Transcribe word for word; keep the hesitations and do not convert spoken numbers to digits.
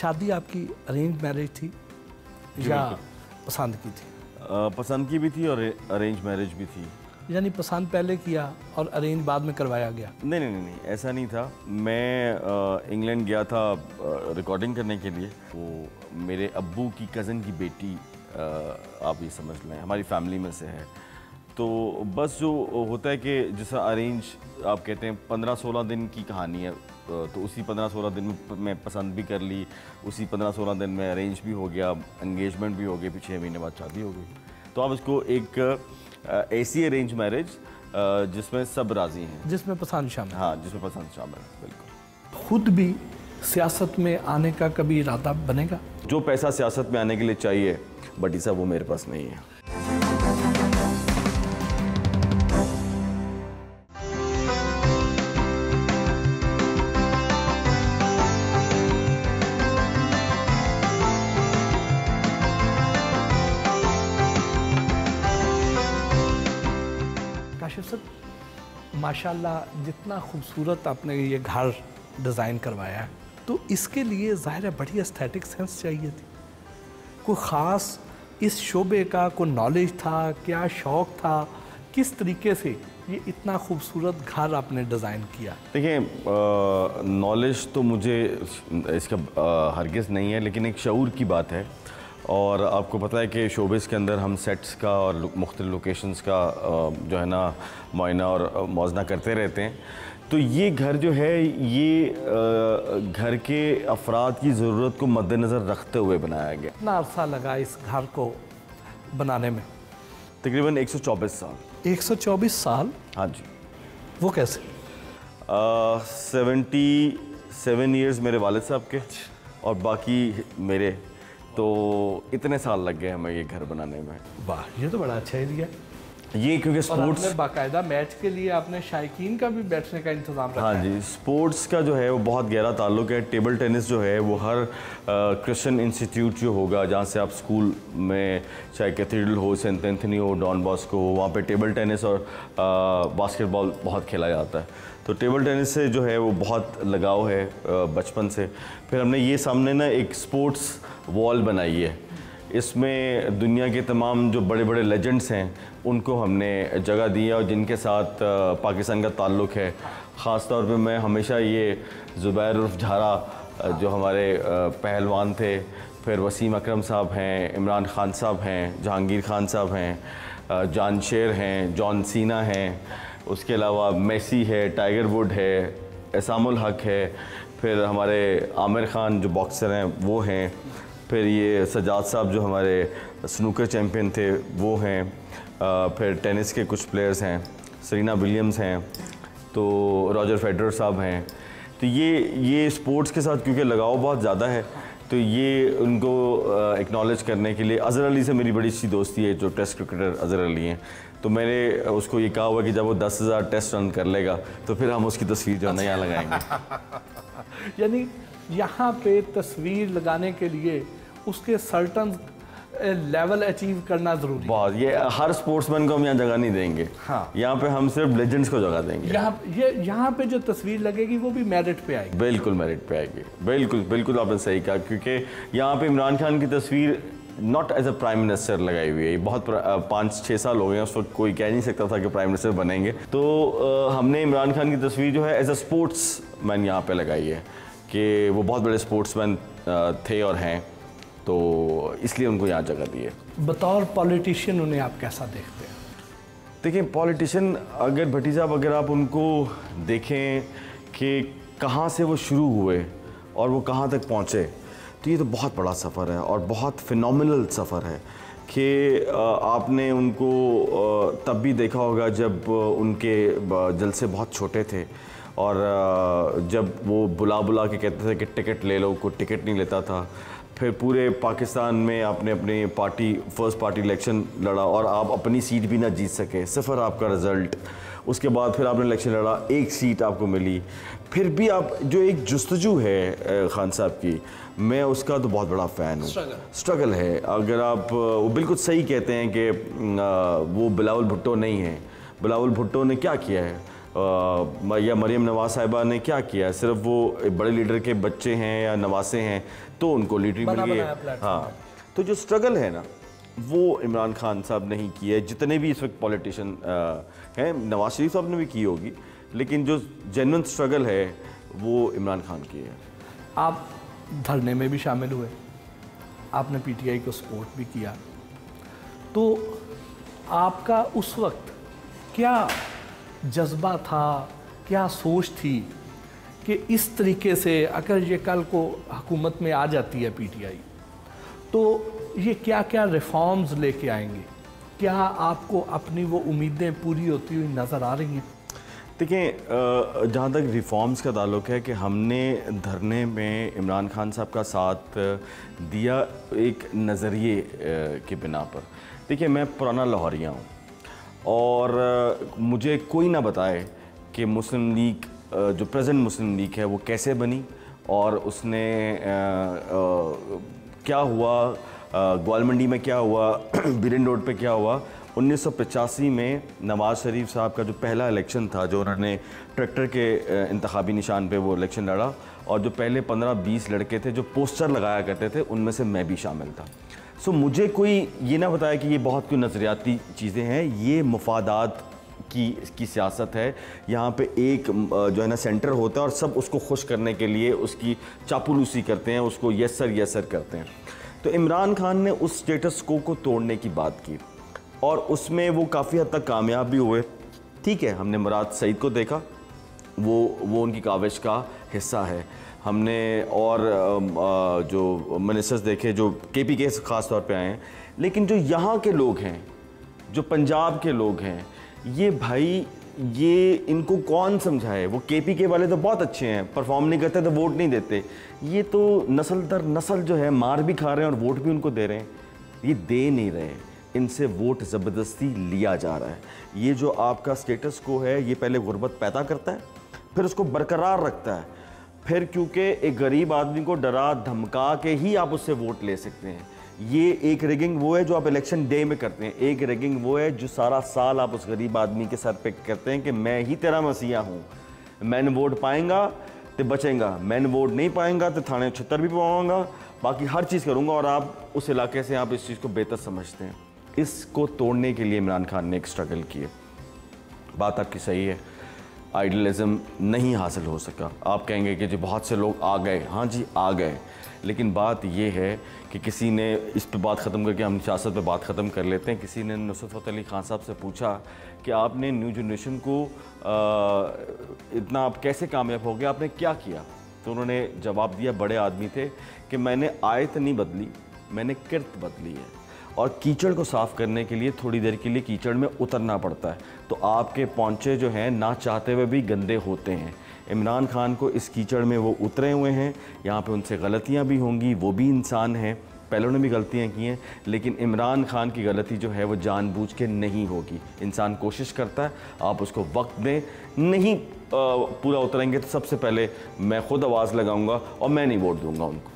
शादी आपकी arrange marriage थी या पसंद की थी? आ, पसंद की भी थी और अरेंज मैरिज भी थी। यानी पसंद पहले किया और अरेंज बाद में करवाया गया? नहीं नहीं नहीं ऐसा नहीं था। मैं इंग्लैंड गया था रिकॉर्डिंग करने के लिए। वो मेरे अब्बू की कज़न की बेटी, आप ये समझ लें हमारी फैमिली में से है। तो बस जो होता है कि जैसा अरेंज आप कहते हैं पंद्रह सोलह दिन की कहानी है, तो उसी पंद्रह सोलह दिन में पसंद भी कर ली, उसी पंद्रह सोलह दिन में अरेंज भी हो गया, एंगेजमेंट भी हो गई, फिर छः महीने बाद शादी हो गई। तो आप इसको एक ऐसी अरेंज मैरिज जिसमें सब राजी हैं, जिसमें पसंद शामिल, हाँ जिसमें पसंद शामिल है। बिल्कुल। खुद भी सियासत में आने का कभी इरादा बनेगा? जो पैसा सियासत में आने के लिए चाहिए बट ऐसा वो मेरे पास नहीं है। माशाल्लाह जितना खूबसूरत आपने ये घर डिज़ाइन करवाया है, तो इसके लिए ज़ाहिर है बड़ी एस्थेटिक सेंस चाहिए थी। कोई ख़ास इस शोबे का कोई नॉलेज था, क्या शौक़ था, किस तरीके से ये इतना खूबसूरत घर आपने डिज़ाइन किया? देखिए नॉलेज तो मुझे इसका हरगिज़ नहीं है, लेकिन एक शऊर की बात है। और आपको पता है कि शोबिज़ के अंदर हम सेट्स का और मुख्तलिफ़ लोकेशंस का जो है ना मुआयना और मौजना करते रहते हैं। तो ये घर जो है ये घर के अफराद की ज़रूरत को मद्देनज़र रखते हुए बनाया गया। कितना अर्सा लगा इस घर को बनाने में? तकरीबन एक सौ चौबीस साल। एक सौ चौबीस साल? हाँ जी। वो कैसे? सेवेंटी सेवन ईयर्स मेरे वालिद साहब के और बाकी मेरे, तो इतने साल लग गए हमें ये घर बनाने में। वाह, ये तो बड़ा अच्छा एरिया है ये, क्योंकि स्पोर्ट्स में बाकायदा मैच के लिए आपने शायकीन का भी बैठने का इंतज़ाम रखा है। हाँ जी, स्पोर्ट्स का जो है वो बहुत गहरा ताल्लुक है। टेबल टेनिस जो है वो हर क्रिश्चियन इंस्टीट्यूट जो होगा, जहाँ से आप स्कूल में चाहे कैथीड्रल हो, सेंट एंथनी हो, डॉन बॉस्को हो, वहाँ पर टेबल टेनिस और बास्केटबॉल बहुत खेला जाता है। तो टेबल टेनिस से जो है वो बहुत लगाव है बचपन से। फिर हमने ये सामने ना एक स्पोर्ट्स वॉल बनाई है, इसमें दुनिया के तमाम जो बड़े बड़े लेजेंड्स हैं उनको हमने जगह दी है और जिनके साथ पाकिस्तान का ताल्लुक़ है। ख़ास तौर पे मैं हमेशा ये ज़ुबैर उर्फ झारा जो हमारे पहलवान थे, फिर वसीम अकरम साहब हैं, इमरान खान साहब हैं, जहांगीर खान साहब हैं, जॉन शेर हैं, जॉन सीना हैं, उसके अलावा मेसी है, टाइगर वुड है, सामी-उल-हक़ है, फिर हमारे आमिर खान जो बॉक्सर हैं वो हैं, फिर ये सजाद साहब जो हमारे स्नूकर चैम्पियन थे वो हैं, फिर टेनिस के कुछ प्लेयर्स हैं, सेरेना विलियम्स हैं, तो रॉजर फेडरर साहब हैं। तो ये ये स्पोर्ट्स के साथ क्योंकि लगाव बहुत ज़्यादा है, तो ये उनको एक्नॉलेज करने के लिए अज़हर अली से मेरी बड़ी अच्छी दोस्ती है, जो टेस्ट क्रिकेटर अज़हर अली हैं। तो मैंने उसको ये कहा हुआ कि जब वो दस हज़ार टेस्ट रन कर लेगा तो फिर हम उसकी तस्वीर जो है यहाँ लगाएंगे। यानी यहाँ पे तस्वीर लगाने के लिए उसके सर्टन लेवल अचीव करना ज़रूरी बहुत। ये हर स्पोर्ट्समैन को हम यहाँ जगह नहीं देंगे। हाँ, यहाँ पे हम सिर्फ लेजेंड्स को जगह देंगे। यहाँ ये यहाँ पे जो तस्वीर लगेगी वो भी मेरिट पे आएगी। बिल्कुल मेरिट पे आएगी, बिल्कुल बिल्कुल आपने सही कहा, क्योंकि यहाँ पे इमरान खान की तस्वीर not as a prime minister लगाई हुई है। बहुत पाँच छः साल हो गए हैं, उस वक्त कोई कह नहीं सकता था कि प्राइम मिनिस्टर बनेंगे। तो आ, हमने इमरान खान की तस्वीर जो है एज अ स्पोर्ट्स मैन यहाँ पर लगाई है कि वो बहुत बड़े स्पोर्ट्समैन थे और हैं, तो इसलिए उनको यहाँ जगह दी है। बतौर पॉलिटिशियन उन्हें आप कैसा देखते हैं? देखिए पॉलिटिशियन अगर भट्टी साहब अगर आप उनको देखें कि कहाँ से वो शुरू हुए और वो कहाँ तक पहुँचे, तो ये तो बहुत बड़ा सफ़र है और बहुत फिनोमिनल सफ़र है कि आपने उनको तब भी देखा होगा जब उनके जलसे बहुत छोटे थे और जब वो बुला बुला के कहते थे कि टिकट ले लो, कोई टिकट नहीं लेता था। फिर पूरे पाकिस्तान में आपने अपनी पार्टी फर्स्ट पार्टी इलेक्शन लड़ा और आप अपनी सीट भी ना जीत सके, सिफर आपका रिज़ल्ट। उसके बाद फिर आपने इलेक्शन लड़ा, एक सीट आपको मिली, फिर भी आप जो एक जस्तजू है खान साहब की, मैं उसका तो बहुत बड़ा फ़ैन हूँ। स्ट्रगल है, अगर आप वो बिल्कुल सही कहते हैं कि वो बिलावल भुट्टो नहीं है। बिलावल भुट्टो ने क्या किया है? आ, या मरीम नवाज साहिबा ने क्या किया, सिर्फ वो बड़े लीडर के बच्चे हैं या नवासे हैं तो उनको लीडरी मिल गई। हाँ, तो जो स्ट्रगल है ना वो इमरान खान साहब ने ही की है, जितने भी इस वक्त पॉलिटिशियन हैं, नवाज शरीफ साहब ने भी की होगी, लेकिन जो जेन्युइन स्ट्रगल है वो इमरान खान की है। आप धरने में भी शामिल हुए, आपने पीटीआई को सपोर्ट भी किया, तो आपका उस वक्त क्या जज्बा था, क्या सोच थी कि इस तरीके से अगर ये कल को हुकूमत में आ जाती है पीटीआई तो ये क्या क्या रिफॉर्म्स लेके आएंगे? क्या आपको अपनी वो उम्मीदें पूरी होती हुई नज़र आ रही हैं? देखिए, जहाँ तक रिफॉर्म्स का ताल्लुक है कि हमने धरने में इमरान खान साहब का साथ दिया एक नज़रिए के बिना पर। देखिए, मैं पुराना लाहौरिया हूँ और मुझे कोई ना बताए कि मुस्लिम लीग, जो प्रेजेंट मुस्लिम लीग है, वो कैसे बनी और उसने क्या हुआ, ग्वालमंडी में क्या हुआ, बिरेन रोड पे क्या हुआ। उन्नीस सौ पचासी में नवाज़ शरीफ साहब का जो पहला इलेक्शन था, जो उन्होंने ट्रैक्टर के इंतखाबी निशान पे वो इलेक्शन लड़ा, और जो पहले पंद्रह बीस लड़के थे जो पोस्टर लगाया करते थे उनमें से मैं भी शामिल था। सो मुझे कोई ये ना बताया कि ये बहुत कोई नज़रियाती चीज़ें हैं, ये मुफादात की की सियासत है। यहाँ पे एक जो है ना सेंटर होता है और सब उसको खुश करने के लिए उसकी चापलूसी करते हैं, उसको यस सर यस सर करते हैं। तो इमरान खान ने उस स्टेटस को को तोड़ने की बात की और उसमें वो काफ़ी हद तक कामयाब भी हुए। ठीक है, हमने मुराद सईद को देखा, वो वो उनकी काविश का हिस्सा है। हमने और जो मिनिस्टर्स देखे जो केपीके से ख़ास तौर पे आए हैं, लेकिन जो यहाँ के लोग हैं, जो पंजाब के लोग हैं, ये भाई ये इनको कौन समझाए? वो केपीके वाले तो बहुत अच्छे हैं, परफॉर्म नहीं करते तो वोट नहीं देते। ये तो नस्ल दर नस्ल जो है मार भी खा रहे हैं और वोट भी उनको दे रहे हैं। ये दे नहीं रहे, इनसे वोट ज़बरदस्ती लिया जा रहा है। ये जो आपका स्टेटस को है, ये पहले गुर्बत पैदा करता है, फिर उसको बरकरार रखता है, फिर क्योंकि एक गरीब आदमी को डरा धमका के ही आप उससे वोट ले सकते हैं। ये एक रिगिंग वो है जो आप इलेक्शन डे में करते हैं, एक रिगिंग वो है जो सारा साल आप उस गरीब आदमी के सर पे करते हैं कि मैं ही तेरा मसीहा हूँ, मैंने वोट पाएंगा तो बचेंगा, मैंने वोट नहीं पाएंगा तो थाने छत्तर भी पवाऊँगा, बाकी हर चीज़ करूँगा। और आप उस इलाके से आप इस चीज़ को बेहतर समझते हैं। इसको तोड़ने के लिए इमरान खान ने एक स्ट्रगल किए। बात आपकी सही है, आइडियलिज़म नहीं हासिल हो सका। आप कहेंगे कि जी बहुत से लोग आ गए, हाँ जी आ गए, लेकिन बात यह है कि किसी ने इस पे बात ख़त्म करके हम सियासत पे बात ख़त्म कर लेते हैं। किसी ने नुसरत फतेह अली खान साहब से पूछा कि आपने न्यू जनरेशन को आ, इतना आप कैसे कामयाब हो गए, आपने क्या किया? तो उन्होंने जवाब दिया, बड़े आदमी थे, कि मैंने आयत नहीं बदली, मैंने किरत बदली है। और कीचड़ को साफ़ करने के लिए थोड़ी देर के लिए कीचड़ में उतरना पड़ता है, तो आपके पोंछे जो हैं ना चाहते हुए भी गंदे होते हैं। इमरान खान को इस कीचड़ में वो उतरे हुए हैं, यहाँ पे उनसे गलतियाँ भी होंगी, वो भी इंसान हैं, पहले उन्होंने भी गलतियाँ की हैं, लेकिन इमरान खान की गलती जो है वो जानबूझ के नहीं होगी। इंसान कोशिश करता है, आप उसको वक्त दें, नहीं पूरा उतरेंगे तो सबसे पहले मैं खुद आवाज़ लगाऊँगा और मैं नहीं वोट दूँगा उनको।